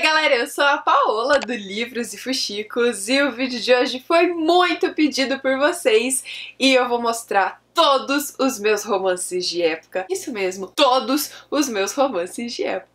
aí galera, eu sou a Paola do Livros e Fuxicos e o vídeo de hoje foi muito pedido por vocês e eu vou mostrar todos os meus romances de época. Isso mesmo, todos os meus romances de época.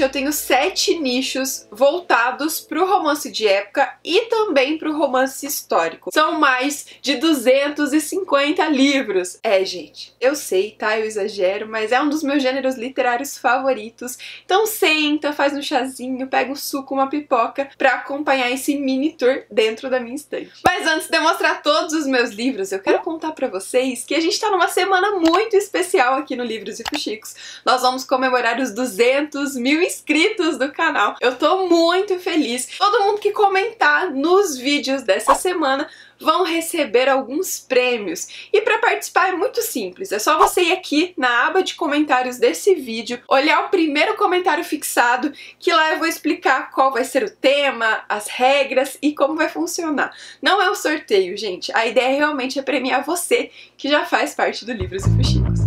Eu tenho 7 nichos voltados para o romance de época e também para o romance histórico. São mais de 250 livros. É, gente, eu sei, tá? Eu exagero, mas é um dos meus gêneros literários favoritos. Então senta, faz um chazinho, pega um suco, uma pipoca para acompanhar esse mini tour dentro da minha estante. Mas antes de eu mostrar todos os meus livros, eu quero contar para vocês que a gente tá numa semana muito especial aqui no Livros e Fuxicos. Nós vamos comemorar os 200 mil inscritos do canal. Eu tô muito feliz. Todo mundo que comentar nos vídeos dessa semana vão receber alguns prêmios. E para participar é muito simples, é só você ir aqui na aba de comentários desse vídeo, olhar o primeiro comentário fixado, que lá eu vou explicar qual vai ser o tema, as regras e como vai funcionar. Não é um sorteio, gente. A ideia realmente é premiar você que já faz parte do Livros e Fuxicos.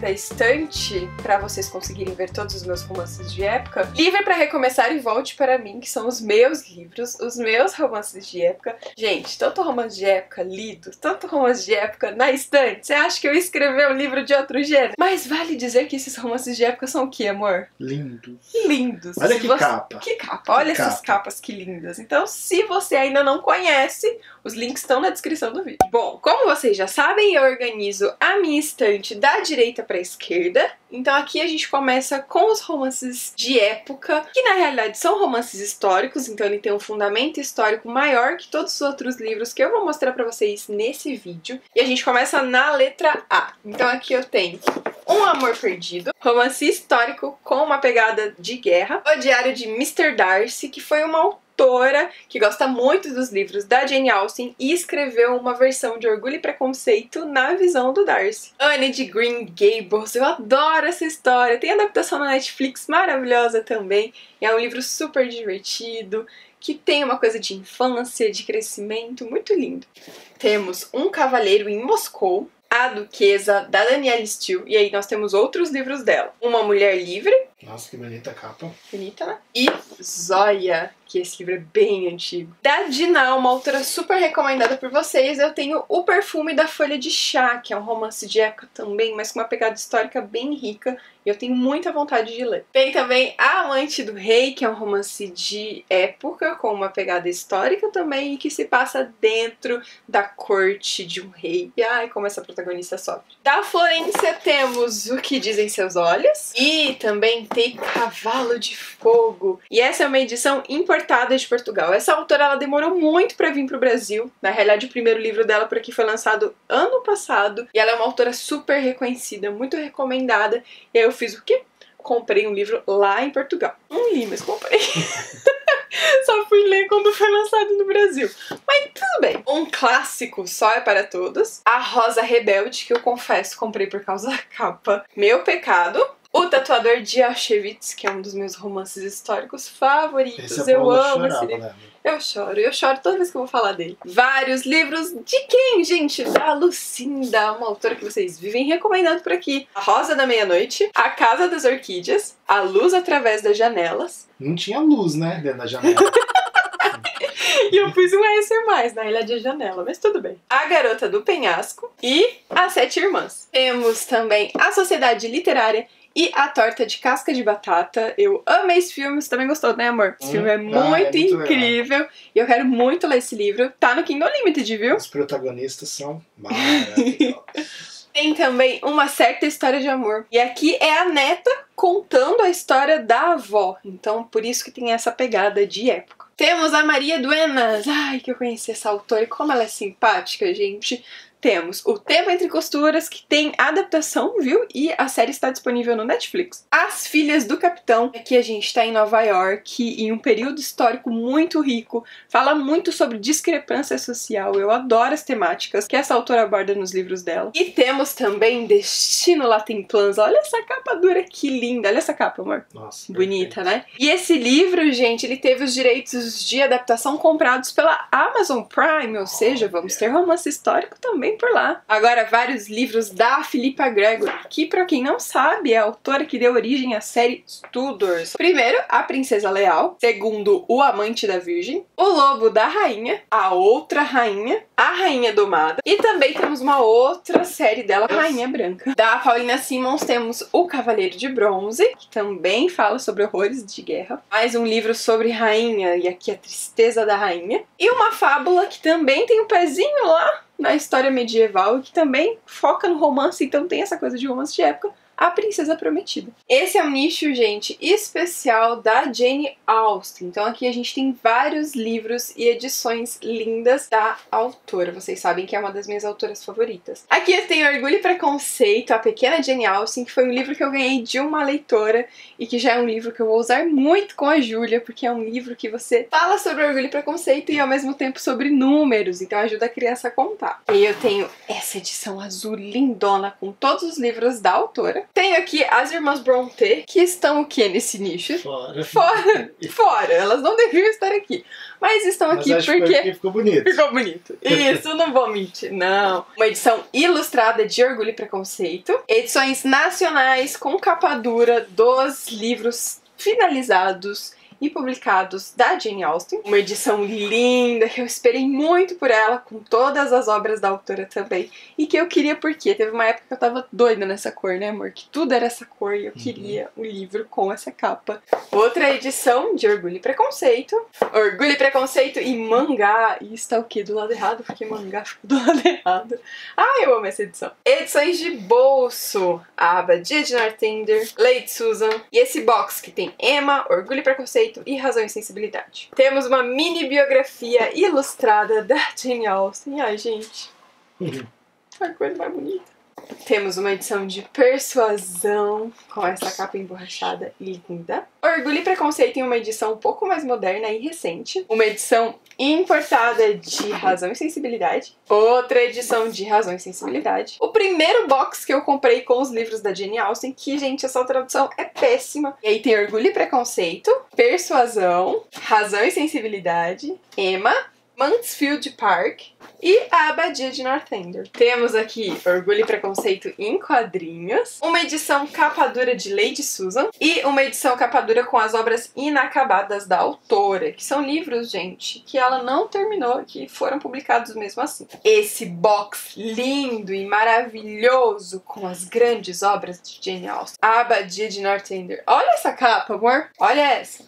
Da estante, para vocês conseguirem ver todos os meus romances de época. Livre para recomeçar e volte para mim, que são os meus livros, os meus romances de época. Gente, tanto romance de época lido, tanto romance de época na estante. Você acha que eu ia escrever um livro de outro gênero? Mas vale dizer que esses romances de época são o que, amor? Lindos. Lindos. Olha que capa. Que capa. Olha essas capas que lindas. Então, se você ainda não conhece, os links estão na descrição do vídeo. Bom, como vocês já sabem, eu organizo a minha estante da direita para a esquerda. Então aqui a gente começa com os romances de época, que na realidade são romances históricos, então ele tem um fundamento histórico maior que todos os outros livros que eu vou mostrar para vocês nesse vídeo. E a gente começa na letra A. Então aqui eu tenho Um Amor Perdido, romance histórico com uma pegada de guerra, O Diário de Mr. Darcy, que foi uma autora que gosta muito dos livros da Jane Austen e escreveu uma versão de Orgulho e Preconceito na visão do Darcy. Anne de Green Gables, eu adoro essa história, tem adaptação na Netflix maravilhosa também, é um livro super divertido, que tem uma coisa de infância, de crescimento, muito lindo. Temos Um Cavaleiro em Moscou, A Duquesa, da Danielle Steel, e aí nós temos outros livros dela. Uma Mulher Livre. Nossa, que bonita capa. Bonita, né? E Zóia, que esse livro é bem antigo. Da Dina, uma autora super recomendada por vocês, eu tenho O Perfume da Folha de Chá, que é um romance de época também, mas com uma pegada histórica bem rica, e eu tenho muita vontade de ler. Tem também A Amante do Rei, que é um romance de época, com uma pegada histórica também, e que se passa dentro da corte de um rei. E ai, como essa protagonista sofre. Da Florência temos O Que Dizem Seus Olhos, e também tem Cavalo de Fogo. E essa é uma edição importada de Portugal. Essa autora, ela demorou muito pra vir pro Brasil. Na realidade, o primeiro livro dela por aqui foi lançado ano passado. E ela é uma autora super reconhecida, muito recomendada. E aí eu fiz o quê? Comprei um livro lá em Portugal. Não li, mas comprei. Só fui ler quando foi lançado no Brasil. Mas tudo bem. Um clássico só é para todos. A Rosa Rebelde, que eu confesso, comprei por causa da capa. Meu Pecado. O Tatuador de Auschwitz, que é um dos meus romances históricos favoritos. Eu amo esse livro. Eu choro toda vez que eu vou falar dele. Vários livros de quem, gente? Da Lucinda, uma autora que vocês vivem recomendando por aqui. A Rosa da Meia-Noite, A Casa das Orquídeas, A Luz Através das Janelas. Não tinha luz, né, dentro da janela. E eu fiz um ASMR, na realidade é janela, mas tudo bem. A Garota do Penhasco e As Sete Irmãs. Temos também A Sociedade Literária e A Torta de Casca de Batata. Eu amei esse filme, você também gostou, né, amor? Esse filme é muito incrível. Legal. E eu quero muito ler esse livro. Tá no Kindle Limited, viu? Os protagonistas são maravilhosos. Tem também Uma Certa História de Amor. E aqui é a neta contando a história da avó. Então, por isso que tem essa pegada de época. Temos a Maria Duenas. Ai, que eu conheci essa autora e como ela é simpática, gente. temos O Tempo Entre Costuras, que tem adaptação, viu? E a série está disponível no Netflix. As Filhas do Capitão, aqui a gente está em Nova York, em um período histórico muito rico, fala muito sobre discrepância social, eu adoro as temáticas que essa autora aborda nos livros dela. E temos também Destino, lá tem planos, olha essa capa dura, que linda, olha essa capa, amor. Nossa, bonita, né? E esse livro, gente, ele teve os direitos de adaptação comprados pela Amazon Prime, ou seja, vamos ter romance histórico também por lá. Agora, vários livros da Philippa Gregory, que pra quem não sabe, é a autora que deu origem à série Tudors. Primeiro, A Princesa Leal. Segundo, O Amante da Virgem. O Lobo da Rainha. A Outra Rainha. A Rainha Domada. E também temos uma outra série dela, Rainha Branca. Da Paulina Simmons temos O Cavaleiro de Bronze, que também fala sobre horrores de guerra. Mais um livro sobre rainha, e aqui a tristeza da rainha. E uma fábula que também tem um pezinho lá na história medieval, que também foca no romance, então tem essa coisa de romance de época, A Princesa Prometida. Esse é um nicho, gente, especial da Jane Austen. Então aqui a gente tem vários livros e edições lindas da autora. Vocês sabem que é uma das minhas autoras favoritas. Aqui eu tenho Orgulho e Preconceito, A Pequena Jane Austen, que foi um livro que eu ganhei de uma leitora e que já é um livro que eu vou usar muito com a Júlia, porque é um livro que você fala sobre orgulho e preconceito e ao mesmo tempo sobre números, então ajuda a criança a contar. E eu tenho essa edição azul lindona com todos os livros da autora. Tenho aqui as irmãs Brontë, que estão o que nesse nicho? Fora! Elas não deviam estar aqui. Mas estão aqui porque ficou bonito. Ficou bonito. Isso, não vou mentir, não. Uma edição ilustrada de Orgulho e Preconceito. Edições nacionais com capa dura dos livros finalizados e publicados da Jane Austen. Uma edição linda, que eu esperei muito por ela, com todas as obras da autora também, e que eu queria porque teve uma época que eu tava doida nessa cor, né amor? Que tudo era essa cor e eu queria um livro com essa capa. Outra edição de Orgulho e Preconceito. Orgulho e Preconceito e mangá. E está o quê? Do lado errado? Porque mangá ficou do lado errado. Ah, eu amo essa edição. Edições de bolso. A Abadia de Northanger, Lady Susan. E esse box que tem Emma, Orgulho e Preconceito e Razão e Sensibilidade. Temos uma mini biografia ilustrada da Jane Austen. Ai, gente, a coisa mais bonita. Temos uma edição de Persuasão, com essa capa emborrachada linda. Orgulho e Preconceito em uma edição um pouco mais moderna e recente. Uma edição importada de Razão e Sensibilidade. Outra edição de Razão e Sensibilidade. O primeiro box que eu comprei com os livros da Jane Austen, que, gente, essa tradução é péssima. E aí tem Orgulho e Preconceito, Persuasão, Razão e Sensibilidade, Emma, Mansfield Park e a Abadia de Northanger. Temos aqui Orgulho e Preconceito em quadrinhos, uma edição capa dura de Lady Susan e uma edição capa dura com as obras inacabadas da autora, que são livros, gente, que ela não terminou, que foram publicados mesmo assim. Esse box lindo e maravilhoso com as grandes obras de Jane Austen. A Abadia de Northanger. Olha essa capa, amor. Olha essa.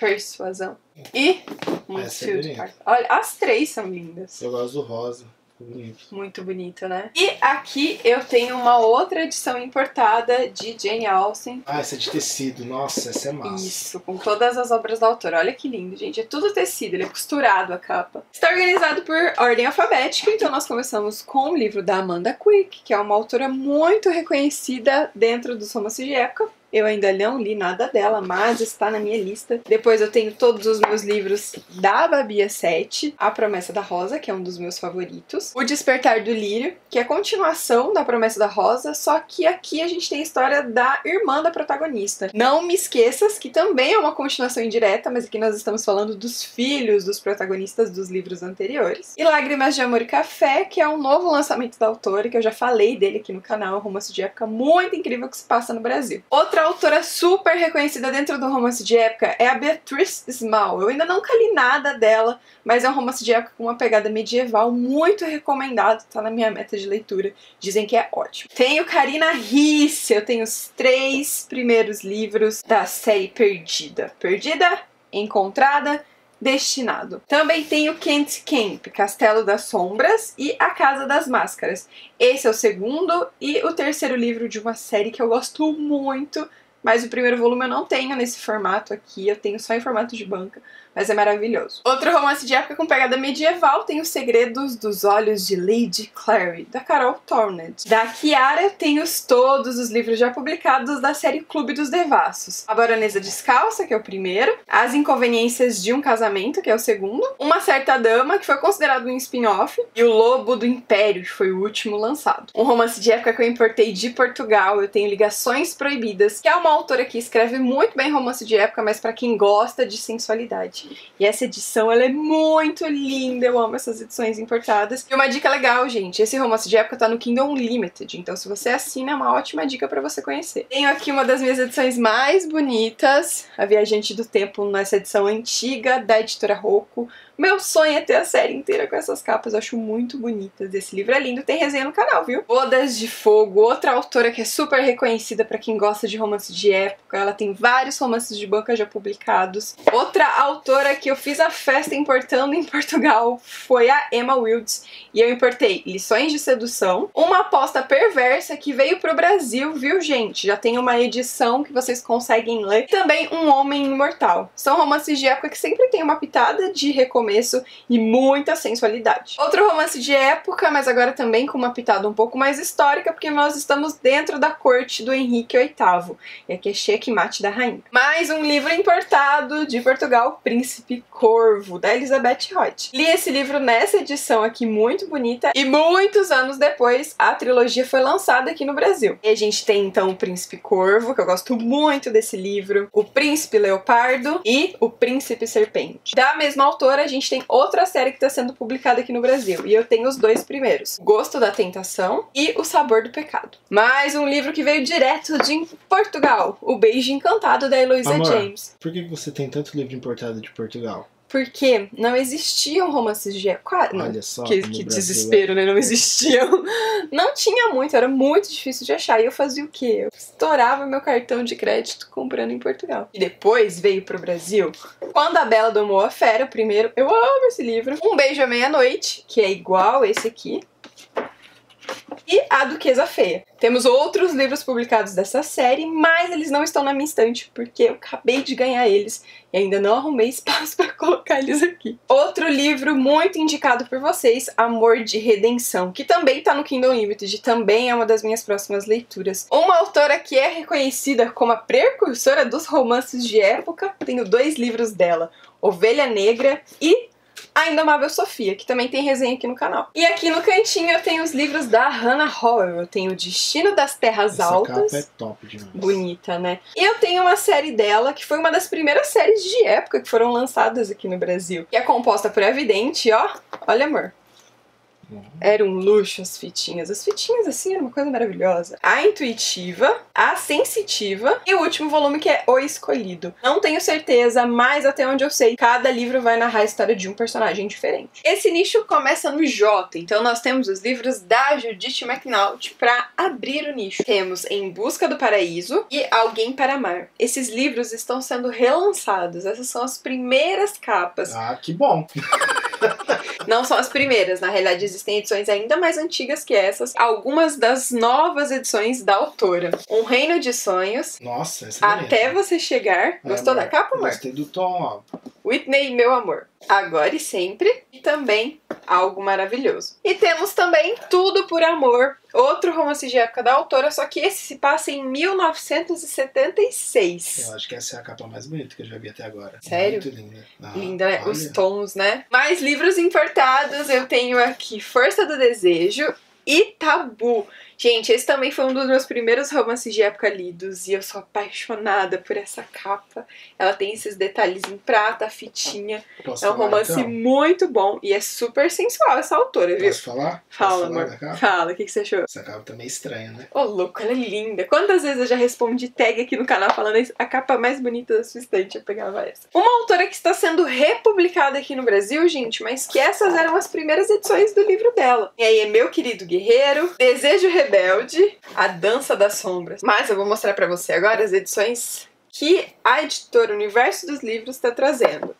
Persuasão. E Mansfield Park. Olha, as três são lindas. Eu gosto do rosa. Bonito. Muito bonito, né? E aqui eu tenho uma outra edição importada de Jane Austen. Ah, essa é de tecido. Nossa, essa é massa. Isso, com todas as obras da autora. Olha que lindo, gente. É tudo tecido, ele é costurado a capa. Está organizado por ordem alfabética, então nós começamos com o livro da Amanda Quick, que é uma autora muito reconhecida dentro dos romances de época. Eu ainda não li nada dela, mas está na minha lista. Depois eu tenho todos os meus livros da Babia 7, A Promessa da Rosa, que é um dos meus favoritos, O Despertar do Lírio, que é a continuação da Promessa da Rosa, só que aqui a gente tem a história da irmã da protagonista. Não Me Esqueças, que também é uma continuação indireta, mas aqui nós estamos falando dos filhos dos protagonistas dos livros anteriores. E Lágrimas de Amor e Café, que é um novo lançamento da autora, que eu já falei dele aqui no canal, um romance de época muito incrível que se passa no Brasil. Outra autora super reconhecida dentro do romance de época é a Beatrice Small. Eu ainda nunca li nada dela, mas é um romance de época com uma pegada medieval muito recomendado, tá na minha meta de leitura, dizem que é ótimo. Tenho Karina Risse, eu tenho os 3 primeiros livros da série Perdida. Perdida, Encontrada, Destinado. Também tem o Kent Camp, Castelo das Sombras e A Casa das Máscaras. Esse é o segundo e o terceiro livro de uma série que eu gosto muito, mas o primeiro volume eu não tenho nesse formato aqui, eu tenho só em formato de banca. mas é maravilhoso. Outro romance de época com pegada medieval tem Os Segredos dos Olhos de Lady Clary, da Carol Tornet. Da Chiara tem todos os livros já publicados da série Clube dos Devassos. A Baronesa Descalça, que é o primeiro, As Inconveniências de um Casamento, que é o segundo, Uma Certa Dama, que foi considerado um spin-off, e O Lobo do Império, que foi o último lançado. Um romance de época que eu importei de Portugal, Eu Tenho Ligações Proibidas, que é uma autora que escreve muito bem romance de época, mas pra quem gosta de sensualidade. E essa edição, ela é muito linda, eu amo essas edições importadas. E uma dica legal, gente, esse romance de época tá no Kindle Unlimited, então se você assina, é uma ótima dica pra você conhecer. Tenho aqui uma das minhas edições mais bonitas, A Viajante do Tempo, nessa edição antiga, da editora Rocco. Meu sonho é ter a série inteira com essas capas, eu acho muito bonitas. Esse livro é lindo, tem resenha no canal, viu? Bodas de Fogo, outra autora que é super reconhecida pra quem gosta de romance de época. Ela tem vários romances de banca já publicados. Outra autora que eu fiz a festa importando em Portugal foi a Emma Wildes, e eu importei Lições de Sedução, Uma Aposta Perversa, que veio pro Brasil, viu, gente? Já tem uma edição que vocês conseguem ler. E também Um Homem Imortal. São romances de época que sempre tem uma pitada de recomendação e muita sensualidade. Outro romance de época, mas agora também com uma pitada um pouco mais histórica, porque nós estamos dentro da corte do Henrique VIII, e aqui é Checkmate da Rainha. Mais um livro importado de Portugal, Príncipe Corvo, da Elizabeth Hoyt. Li esse livro nessa edição aqui muito bonita, e muitos anos depois a trilogia foi lançada aqui no Brasil. E a gente tem então o Príncipe Corvo, que eu gosto muito desse livro, o Príncipe Leopardo e o Príncipe Serpente. Da mesma autora, a gente tem outra série que está sendo publicada aqui no Brasil, e eu tenho os dois primeiros, Gosto da Tentação e O Sabor do Pecado. Mais um livro que veio direto de Portugal, O Beijo Encantado, da Heloísa James. Por que você tem tanto livro importado de Portugal? Porque não existiam romances de época. Olha só, que desespero, né? Não existiam. Não tinha muito, era muito difícil de achar. E eu fazia o quê? Eu estourava meu cartão de crédito comprando em Portugal. E depois veio pro Brasil Quando a Bela Domou a Fera, o primeiro. Eu amo esse livro. Um Beijo à Meia-Noite, que é igual esse aqui. E A Duquesa Feia. Temos outros livros publicados dessa série, mas eles não estão na minha estante, porque eu acabei de ganhar eles e ainda não arrumei espaço pra colocar eles aqui. Outro livro muito indicado por vocês, Amor de Redenção, que também tá no Kindle Unlimited, também é uma das minhas próximas leituras. Uma autora que é reconhecida como a precursora dos romances de época, tenho dois livros dela, Ovelha Negra e A Indomável Sofia, que também tem resenha aqui no canal. E aqui no cantinho eu tenho os livros da Hannah Howell. Eu tenho O Destino das Terras Altas. Essa capa é top demais. Bonita, né? E eu tenho uma série dela, que foi uma das primeiras séries de época que foram lançadas aqui no Brasil. Que é composta por A Vidente, ó. Olha, amor. Era um luxo as fitinhas. As fitinhas, assim, era uma coisa maravilhosa. A Intuitiva, A Sensitiva e o último volume, que é O Escolhido. Não tenho certeza, mas até onde eu sei, cada livro vai narrar a história de um personagem diferente. Esse nicho começa no J, então nós temos os livros da Judith MacNaught pra abrir o nicho. Temos Em Busca do Paraíso e Alguém para Amar. Esses livros estão sendo relançados. Essas são as primeiras capas. Ah, que bom! Não são as primeiras, na realidade existem edições ainda mais antigas que essas, algumas das novas edições da autora. Um Reino de Sonhos. Nossa, essa é Até Você Chegar. Gostou da capa, amor? Gostei do tom, ó. Whitney, Meu Amor. Agora e Sempre. E também Algo Maravilhoso. E temos também Tudo por Amor, outro romance de época da autora, só que esse se passa em 1976. Eu acho que essa é a capa mais bonita que eu já vi até agora. Sério? Muito linda. Ah, linda, né? Os tons, né? Mais livros importados, eu tenho aqui Força do Desejo e Tabu. Gente, esse também foi um dos meus primeiros romances de época lidos e eu sou apaixonada por essa capa. Ela tem esses detalhes em prata, a fitinha. Posso falar, romance então? Muito bom e é super sensual essa autora, viu? Posso falar? Fala, amor. Da capa? Fala, o que você achou? Essa capa tá meio estranha, né? Ô, louco, ela é linda. Quantas vezes eu já respondi tag aqui no canal falando a capa mais bonita da sua estante, eu pegava essa. Uma autora que está sendo republicada aqui no Brasil, gente, mas que essas eram as primeiras edições do livro dela. E aí é Meu Querido Guerreiro, Desejo Rebelde, A Dança das Sombras. Mas eu vou mostrar pra você agora as edições que a editora Universo dos Livros tá trazendo.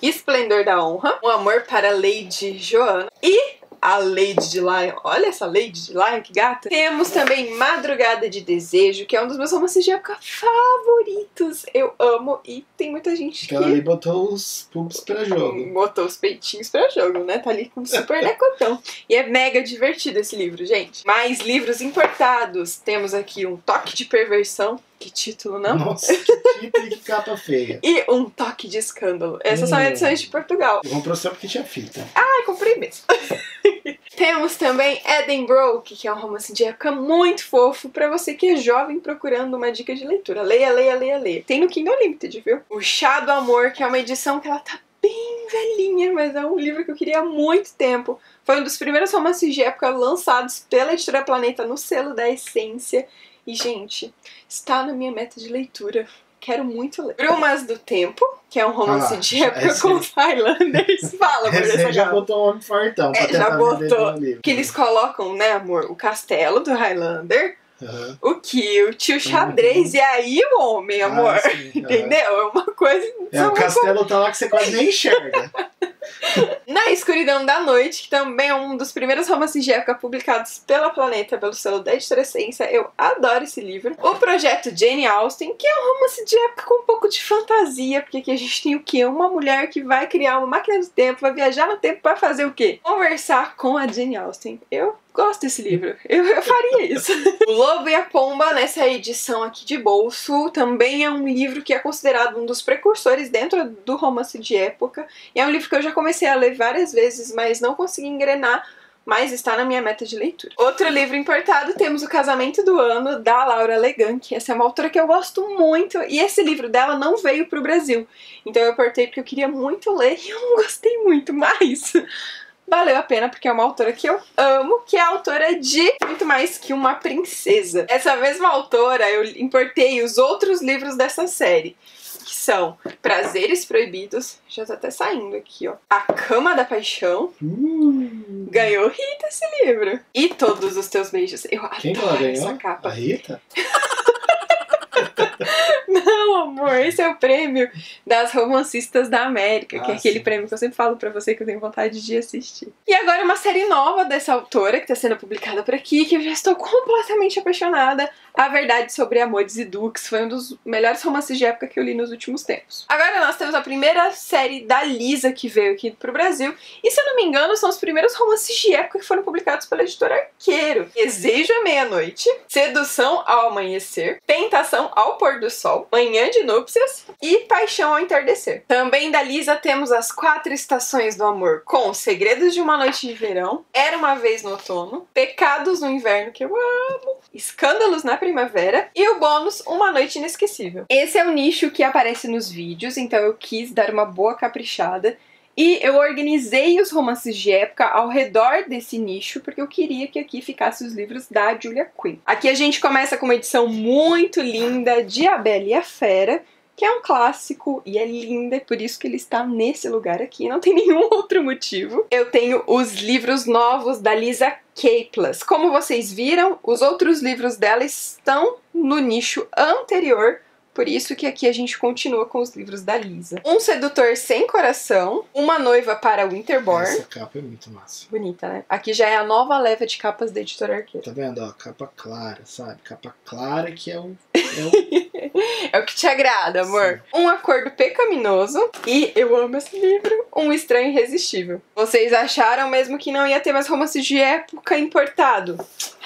Esplendor da Honra, Um Amor para Lady Joana e a Lady de Lyon. Olha essa Lady de Lyon, que gata! Temos também Madrugada de Desejo, que é um dos meus romances de época favoritos. Eu amo e tem muita gente que... Ela ali botou os pubs pra jogo. Botou os peitinhos pra jogo, né? Tá ali com um super decotão. E é mega divertido esse livro, gente. Mais livros importados. Temos aqui Um Toque de Perversão. Que título, não? Nossa, que título e que capa feia. E Um Toque de Escândalo. Essas são edições de Portugal. Eu comprei só porque tinha fita. Ah, comprei mesmo. Temos também Edinburgh, que é um romance de época muito fofo pra você que é jovem procurando uma dica de leitura. Leia, leia, leia, leia. Tem no Kindle Unlimited, viu? O Chá do Amor, que é uma edição que ela tá bem velhinha, mas é um livro que eu queria há muito tempo. Foi um dos primeiros romances de época lançados pela editora Planeta no selo da Essência. E, gente, está na minha meta de leitura. Quero muito ler. Brumas do Tempo, que é um romance de época com os Highlanders. Fala, por essa já botou um homem fortão. É, já botou. Que eles colocam, né, amor, o castelo do Highlander, o kilt, o xadrez, e aí o homem, amor. Entendeu? É uma coisa... É, o castelo tá lá que você quase nem enxerga. Na Escuridão da Noite, que também é um dos primeiros romances de época publicados pela Planeta, pelo selo da editora Essência. Eu adoro esse livro. O Projeto Jane Austen, que é um romance de época com um pouco de fantasia, porque aqui a gente tem o quê? Uma mulher que vai criar uma máquina do tempo, vai viajar no tempo pra fazer o quê? Conversar com a Jane Austen. Eu gosto desse livro. Eu faria isso. O Lobo e a Pomba, nessa edição aqui de bolso, também é um livro que é considerado um dos precursores dentro do romance de época. E é um livro que eu já comecei a ler várias vezes, mas não consegui engrenar, mas está na minha meta de leitura. Outro livro importado, temos O Casamento do Ano, da Laura Legan, que essa é uma autora que eu gosto muito, e esse livro dela não veio pro Brasil. Então eu importei porque eu queria muito ler e eu não gostei muito, mas... valeu a pena, porque é uma autora que eu amo, que é a autora de Muito Mais Que Uma Princesa. Essa mesma autora, eu importei os outros livros dessa série, que são Prazeres Proibidos, já tá até saindo aqui, ó. A Cama da Paixão. Ganhou Rita esse livro. E Todos os Teus Beijos. Eu adoro essa capa. A Rita? Não, amor, esse é o prêmio das romancistas da América, que é aquele prêmio que eu sempre falo pra você que eu tenho vontade de assistir. E agora uma série nova dessa autora, que tá sendo publicada por aqui, que eu já estou completamente apaixonada. A Verdade Sobre Amores e Duques foi um dos melhores romances de época que eu li nos últimos tempos. Agora nós temos a primeira série da Lisa, que veio aqui pro Brasil. E se eu não me engano, são os primeiros romances de época que foram publicados pela editora Arqueiro. Desejo à Meia-Noite, Sedução ao Amanhecer, Tentação ao Pôr do Sol, Manhã de Núpcias e Paixão ao Entardecer. Também da Lisa temos As Quatro Estações do Amor, com Segredos de uma Noite de Verão, Era uma Vez no Outono, Pecados no Inverno, que eu amo, Escândalos na Primavera e o bônus Uma Noite Inesquecível. Esse é o nicho que aparece nos vídeos, então eu quis dar uma boa caprichada. E eu organizei os romances de época ao redor desse nicho, porque eu queria que aqui ficassem os livros da Julia Quinn. Aqui a gente começa com uma edição muito linda de A Bela e a Fera, que é um clássico e é linda, é por isso que ele está nesse lugar aqui, não tem nenhum outro motivo. Eu tenho os livros novos da Lisa Caplas. Como vocês viram, os outros livros dela estão no nicho anterior, por isso que aqui a gente continua com os livros da Lisa. Um Sedutor Sem Coração, Uma Noiva para Winterborn. Essa capa é muito massa. Bonita, né? Aqui já é a nova leva de capas da editora Arqueiro. Tá vendo? Ó, capa clara, sabe? Capa clara que é o... é o que te agrada, amor. Sim. Um Acordo Pecaminoso. E eu amo esse livro. Um Estranho Irresistível. Vocês acharam mesmo que não ia ter mais romance de época importado?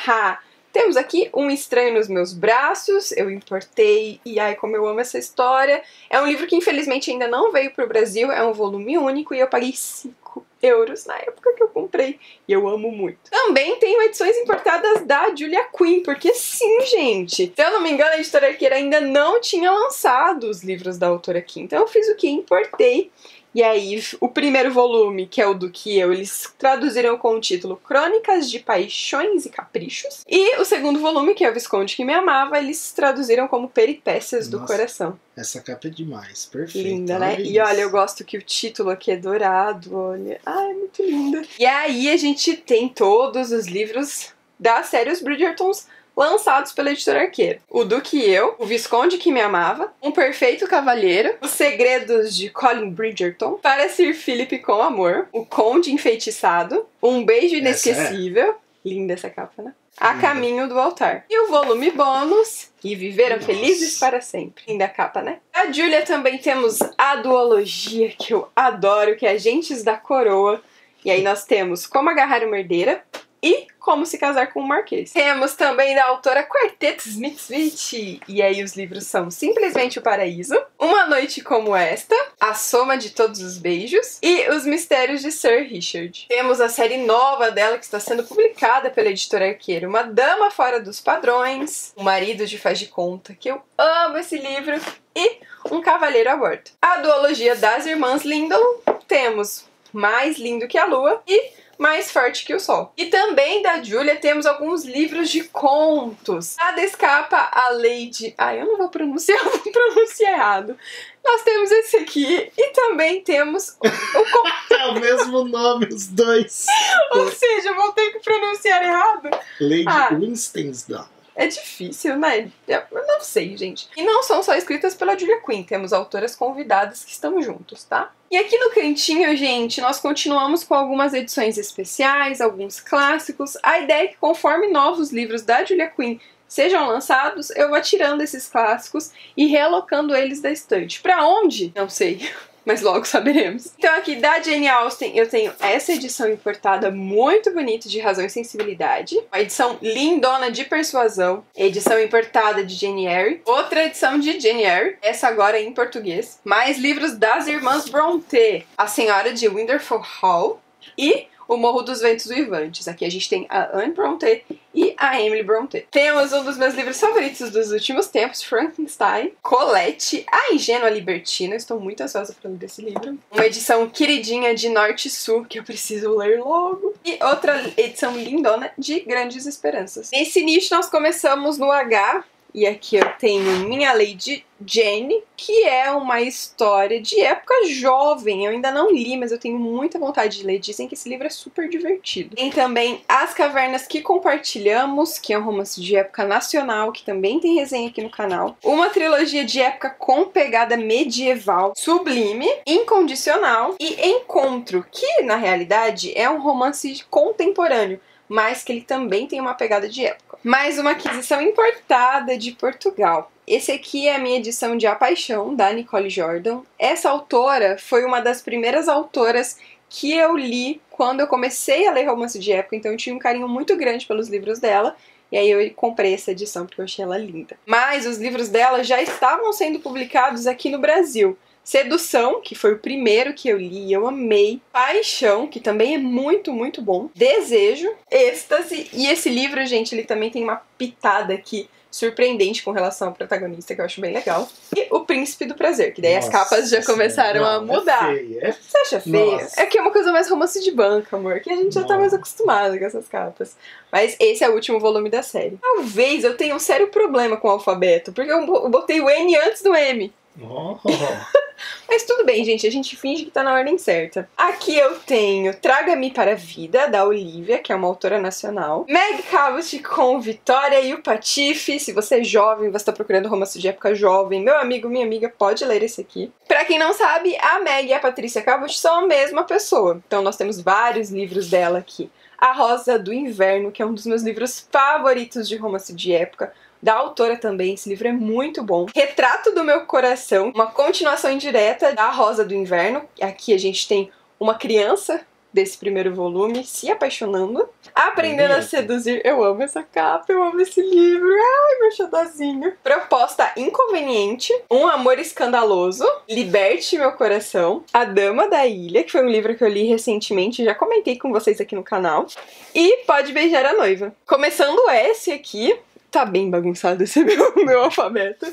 Ha! Temos aqui Um Estranho nos Meus Braços, eu importei e ai como eu amo essa história. É um livro que infelizmente ainda não veio pro Brasil, é um volume único e eu paguei 5 € na época que eu comprei e eu amo muito. Também tenho edições importadas da Julia Quinn, porque sim, gente, se eu não me engano a editora Arqueira ainda não tinha lançado os livros da autora aqui, então eu fiz o que? Importei. E aí, o primeiro volume, que é o do que eu, eles traduziram com o título Crônicas de Paixões e Caprichos. E o segundo volume, que é o Visconde que Me Amava, eles traduziram como Peripécias do Coração. Essa capa é demais, perfeita. Linda, né? E olha, eu gosto que o título aqui é dourado, olha. Ai, é muito linda. E aí, a gente tem todos os livros da série Os Bridgertons lançados pela editora Arqueiro. O Duque e Eu, O Visconde que Me Amava, Um Perfeito Cavalheiro, Os Segredos de Colin Bridgerton, Para Sir Philip com Amor, O Conde Enfeitiçado, Um Beijo Inesquecível, linda essa capa, né? A Caminho do Altar. E o volume bônus, E Viveram Felizes para Sempre. Linda capa, né? Da Julia também temos a duologia que eu adoro, que é Agentes da Coroa. E aí nós temos Como Agarrar uma Herdeira e Como Se Casar com um Marquês. Temos também da autora Quarteto Smith. E aí os livros são Simplesmente o Paraíso, Uma Noite Como Esta, A Soma de Todos os Beijos e Os Mistérios de Sir Richard. Temos a série nova dela que está sendo publicada pela editora Arqueiro, Uma Dama Fora dos Padrões, O Marido de Faz de Conta, que eu amo esse livro, e Um Cavaleiro a Bordo. A duologia das Irmãs Lindow, temos Mais Lindo que a Lua e Mais Forte que o Sol. E também da Julia temos alguns livros de contos. A Descapa, a Lady... Ai, eu não vou pronunciar, eu vou pronunciar errado. Nós temos esse aqui e também temos o... é o mesmo nome, os dois. Ou seja, eu vou ter que pronunciar errado. Lady Winstonsdown. É difícil, né? Eu não sei, gente. E não são só escritas pela Julia Quinn, temos autoras convidadas que estão juntos, tá? E aqui no cantinho, gente, nós continuamos com algumas edições especiais, alguns clássicos. A ideia é que conforme novos livros da Julia Quinn sejam lançados, eu vou tirando esses clássicos e realocando eles da estante. Pra onde? Não sei, mas logo saberemos. Então aqui da Jane Austen eu tenho essa edição importada muito bonita de Razão e Sensibilidade, uma edição lindona de Persuasão, edição importada de Jane Eyre, outra edição de Jane Eyre, essa agora em português, mais livros das Irmãs Brontë, A Senhora de Winderfell Hall e O Morro dos Ventos Uivantes. Aqui a gente tem a Anne Brontë e a Emily Brontë. Temos um dos meus livros favoritos dos últimos tempos, Frankenstein, Colette, A Ingênua Libertina. Estou muito ansiosa para ler esse livro. Uma edição queridinha de Norte e Sul, que eu preciso ler logo. E outra edição lindona de Grandes Esperanças. Nesse nicho nós começamos no H, e aqui eu tenho Minha Lady Jane, que é uma história de época jovem. Eu ainda não li, mas eu tenho muita vontade de ler. Dizem que esse livro é super divertido. Tem também As Cavernas que Compartilhamos, que é um romance de época nacional, que também tem resenha aqui no canal. Uma trilogia de época com pegada medieval, Sublime, Incondicional e Encontro, que na realidade é um romance contemporâneo, mas que ele também tem uma pegada de época. Mais uma aquisição importada de Portugal. Esse aqui é a minha edição de A Paixão, da Nicole Jordan. Essa autora foi uma das primeiras autoras que eu li quando eu comecei a ler romance de época, então eu tinha um carinho muito grande pelos livros dela, e aí eu comprei essa edição porque eu achei ela linda. Mas os livros dela já estavam sendo publicados aqui no Brasil. Sedução, que foi o primeiro que eu li e eu amei. Paixão, que também é muito, muito bom. Desejo, Êxtase. E esse livro, gente, ele também tem uma pitada aqui surpreendente com relação ao protagonista, que eu acho bem legal. E O Príncipe do Prazer, que daí nossa, as capas já começaram a mudar. É feia. Você acha feia? Nossa. É que é uma coisa mais romance de banca, amor, que a gente já tá mais acostumado com essas capas. Mas esse é o último volume da série. Talvez eu tenha um sério problema com o alfabeto, porque eu botei o N antes do M. Oh. Mas tudo bem, gente, a gente finge que tá na ordem certa. Aqui eu tenho Traga-me para a Vida, da Olivia, que é uma autora nacional. Meg Cabot com Vitória e o Patife. Se você é jovem, você tá procurando romance de época jovem, meu amigo, minha amiga, pode ler esse aqui. Pra quem não sabe, a Meg e a Patrícia Cabot são a mesma pessoa. Então nós temos vários livros dela aqui. A Rosa do Inverno, que é um dos meus livros favoritos de romance de época, da autora também, esse livro é muito bom. Retrato do Meu Coração, uma continuação indireta da Rosa do Inverno. Aqui a gente tem uma criança desse primeiro volume se apaixonando. Aprendendo a Seduzir, eu amo essa capa, eu amo esse livro, ai meu xodozinho. Proposta Inconveniente, Um Amor Escandaloso, Liberte Meu Coração, A Dama da Ilha, que foi um livro que eu li recentemente, já comentei com vocês aqui no canal, e Pode Beijar a Noiva. Começando esse aqui, tá bem bagunçado esse meu alfabeto.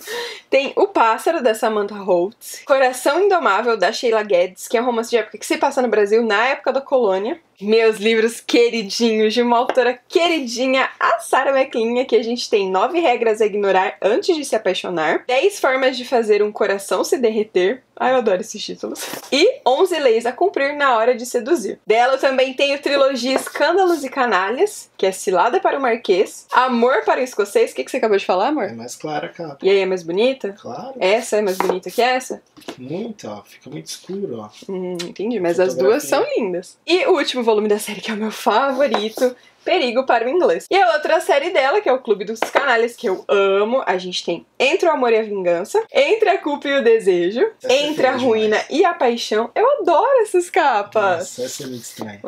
Tem O Pássaro, da Samantha Holtz. Coração Indomável, da Sheila Guedes, que é um romance de época que se passa no Brasil, na época da colônia. Meus livros queridinhos, de uma autora queridinha, a Sarah McLean, que a gente tem 9 regras a ignorar antes de se apaixonar, 10 formas de fazer um coração se derreter. Ai, eu adoro esses títulos. E 11 leis a cumprir na hora de seduzir. Dela eu também tenho trilogia Escândalos e Canalhas, que é Cilada para o Marquês, Amor para o Escocês. O que você acabou de falar, amor? É mais clara a capa. E aí, é mais bonita? Claro. Essa é mais bonita que essa? Muito, ó. Fica muito escuro, ó. Entendi, mas as duas são lindas. E o último volume da série, que é o meu favorito, Perigo para o Inglês. E a outra série dela, que é o Clube dos Canalhas, que eu amo. A gente tem Entre o Amor e a Vingança, Entre a Culpa e o Desejo, Entre a Ruína e a Paixão. Eu adoro essas capas. Nossa, essa é muito estranha.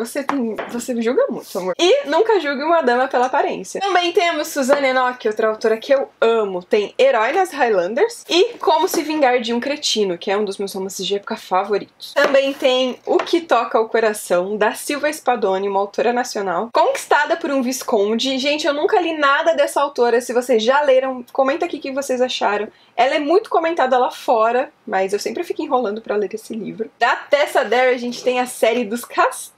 Você julga muito, amor. E Nunca Julgue uma Dama pela Aparência. Também temos Suzanne Enoch, outra autora que eu amo. Tem Herói nas Highlanders e Como Se Vingar de um Cretino, que é um dos meus romances de época favoritos. Também tem O Que Toca o Coração, da Silva Spadoni, uma autora nacional. Conquistar por um Visconde. Gente, eu nunca li nada dessa autora. Se vocês já leram, comenta aqui o que vocês acharam. Ela é muito comentada lá fora, mas eu sempre fico enrolando pra ler esse livro. Da Tessa Dare, a gente tem a série dos Castelos.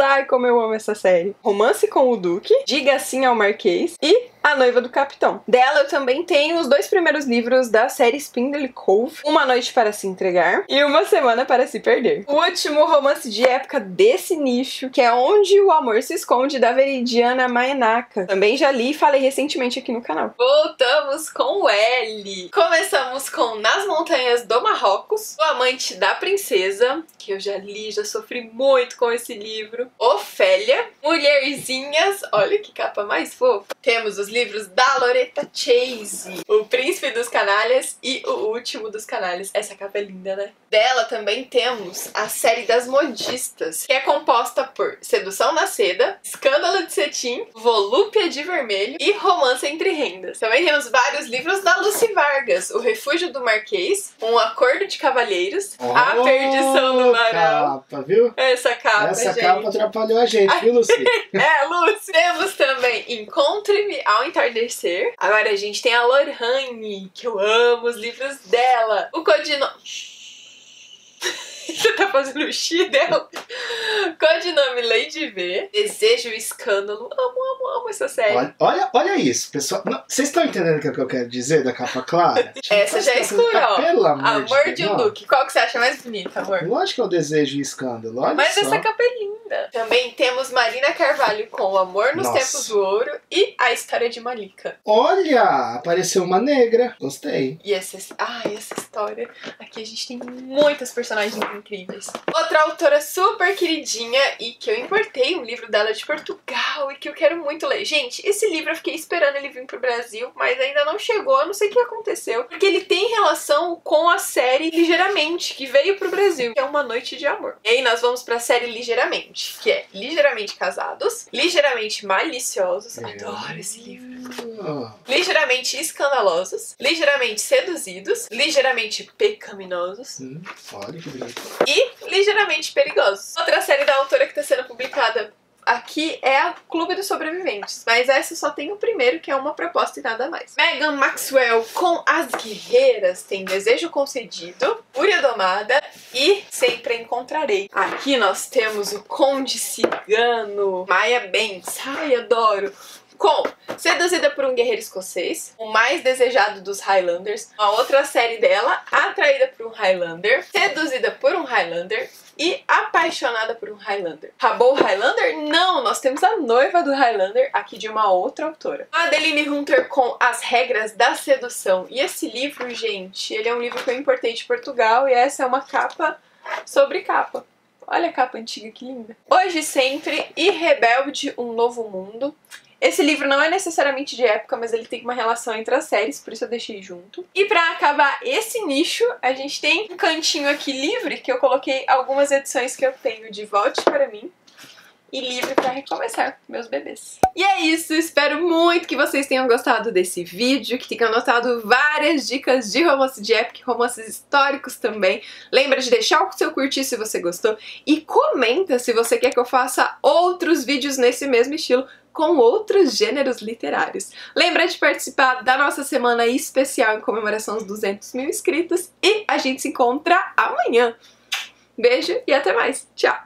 Ai, como eu amo essa série. Romance com o Duque, Diga Sim ao Marquês e A Noiva do Capitão. Dela eu também tenho os dois primeiros livros da série Spindle Cove, Uma Noite para se Entregar e Uma Semana para se Perder. O último romance de época desse nicho, que é Onde o Amor se Esconde, da Veridiana Maenaka. Também já li e falei recentemente aqui no canal. Voltamos com o L. Começamos com Nas Montanhas do Marrocos, O Amante da Princesa, que eu já li, já sofri muito com esse livro, Ofélia, Mulherzinhas, olha que capa mais fofa. Temos os livros da Loretta Chase, O Príncipe dos Canalhas e O Último dos Canalhas. Essa capa é linda, né? Dela também temos a série das modistas, que é composta por Sedução na Seda, Escândalo de Cetim, Volúpia de Vermelho e Romance entre Rendas. Também temos vários livros da Lucy Vargas, O Refúgio do Marquês, Um Acordo de Cavalheiros, A Perdição do Marau. Capa, viu? Essa capa, Essa capa atrapalhou a gente, viu, Lucy? É, Lucy. Temos também Encontre-me ao Entardecer. Agora a gente tem a Lorraine, que eu amo os livros dela. O Codinome... Você tá fazendo o xixi dela? Codinome Lady V, Desejo e Escândalo. Amo essa série. Olha isso, pessoal. Vocês estão entendendo o que eu quero dizer da capa clara? Essa já é escura, ó. Pelo amor de um Duque. Qual que você acha mais bonita, amor? Lógico que é o Desejo e Escândalo. Olha só. Essa capa é linda. Também temos Marina Carvalho com O Amor nos Tempos do Ouro e A História de Malika. Olha, apareceu uma negra. Gostei. E essa história. Aqui a gente tem muitas personagens incríveis. Outra autora super queridinha e que eu importei um livro dela de Portugal e que eu quero muito ler. Gente, esse livro eu fiquei esperando ele vir pro Brasil, mas ainda não chegou, eu não sei o que aconteceu, porque ele tem relação com a série Ligeiramente, que veio pro Brasil, que é Uma Noite de Amor. E aí nós vamos pra série Ligeiramente, que é Ligeiramente Casados, Ligeiramente Maliciosos, adoro esse livro, Ligeiramente Escandalosos, Ligeiramente Seduzidos, Ligeiramente Pecaminosos, olha que bonito, e Ligeiramente Perigosos. Outra série da autora que está sendo publicada aqui é a Clube dos Sobreviventes, mas essa só tem o primeiro, que é Uma Proposta e nada mais. Megan Maxwell com As Guerreiras tem Desejo Concedido, Fúria Domada e Sempre Encontrarei. Aqui nós temos o Conde Cigano, Maya Banks, ai adoro, com Seduzida por um Guerreiro Escocês, O Mais Desejado dos Highlanders, uma outra série dela, Atraída por um Highlander, Seduzida por um Highlander e Apaixonada por um Highlander. Acabou o Highlander? Não! Nós temos A Noiva do Highlander, aqui de uma outra autora. Adeline Hunter com As Regras da Sedução. E esse livro, gente, ele é um livro que eu importei de Portugal e essa é uma capa sobre capa. Olha a capa antiga, que linda. Hoje e Sempre e Rebelde, Um Novo Mundo. Esse livro não é necessariamente de época, mas ele tem uma relação entre as séries, por isso eu deixei junto. E pra acabar esse nicho, a gente tem um cantinho aqui livre, que eu coloquei algumas edições que eu tenho de Volte Para Mim e Livre Pra Recomeçar, meus bebês. E é isso, espero muito que vocês tenham gostado desse vídeo, que tenham anotado várias dicas de romance de época, romances históricos também. Lembra de deixar o seu curtir se você gostou e comenta se você quer que eu faça outros vídeos nesse mesmo estilo, com outros gêneros literários. Lembra de participar da nossa semana especial em comemoração aos 200.000 inscritos e a gente se encontra amanhã. Beijo e até mais. Tchau!